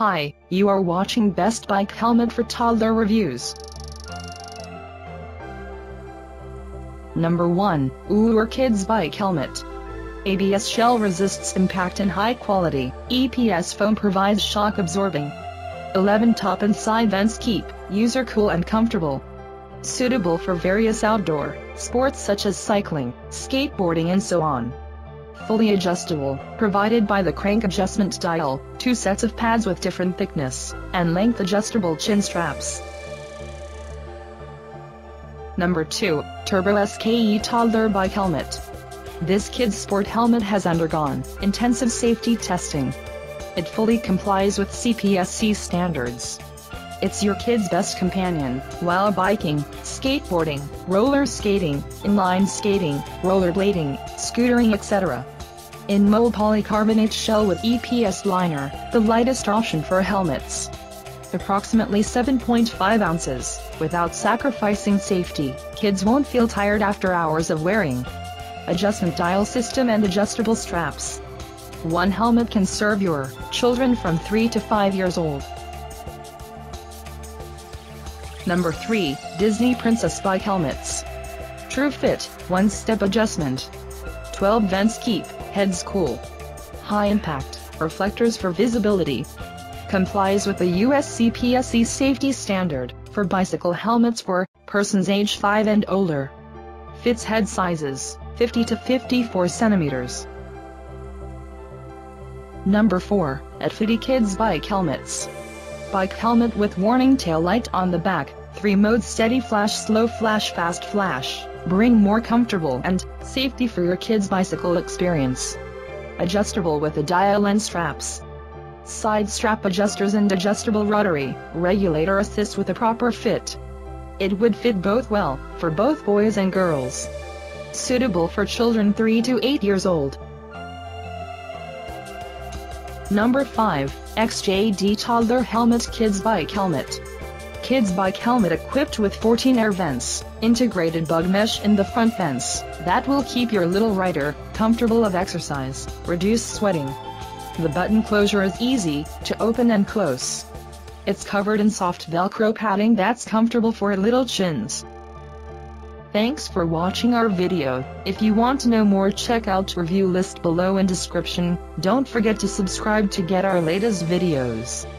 Hi, you are watching Best Bike Helmet for Toddler Reviews. Number 1, OUWOER Kids Bike Helmet. ABS shell resists impact in high quality, EPS foam provides shock absorbing. 11 top and side vents keep user cool and comfortable. Suitable for various outdoor sports such as cycling, skateboarding and so on. Fully adjustable, provided by the crank adjustment dial, 2 sets of pads with different thickness, and length adjustable chin straps. Number 2, Turbo SKE Toddler Bike Helmet. This kid's sport helmet has undergone intensive safety testing. It fully complies with CPSC standards. It's your kid's best companion while biking, skateboarding, roller skating, inline skating, rollerblading, scootering, etc. In mole polycarbonate shell with EPS liner, the lightest option for helmets. Approximately 7.5 ounces, without sacrificing safety, kids won't feel tired after hours of wearing. Adjustment dial system and adjustable straps. One helmet can serve your children from 3 to 5 years old. Number 3, Disney Princess Bike Helmets. True fit, 1-step adjustment. 12 vents keep heads cool. High impact, reflectors for visibility. Complies with the US CPSC safety standard for bicycle helmets for persons age 5 and older. Fits head sizes, 50 to 54 centimeters. Number 4, Atphfety Kids Bike Helmets. Bike helmet with warning tail light on the back, 3 modes: steady flash, slow flash, fast flash, bring more comfortable and safety for your kids' bicycle experience. Adjustable with a dial and straps. Side strap adjusters and adjustable rotary regulator assist with a proper fit. It would fit both well, for both boys and girls. Suitable for children 3 to 8 years old. Number 5, XJD Toddler Helmet Kids Bike Helmet. Kids Bike Helmet equipped with 14 air vents, integrated bug mesh in the front vents, that will keep your little rider comfortable of exercise, reduce sweating. The button closure is easy to open and close. It's covered in soft Velcro padding that's comfortable for little chins. Thanks for watching our video. If you want to know more, check out review list below in description. Don't forget to subscribe to get our latest videos.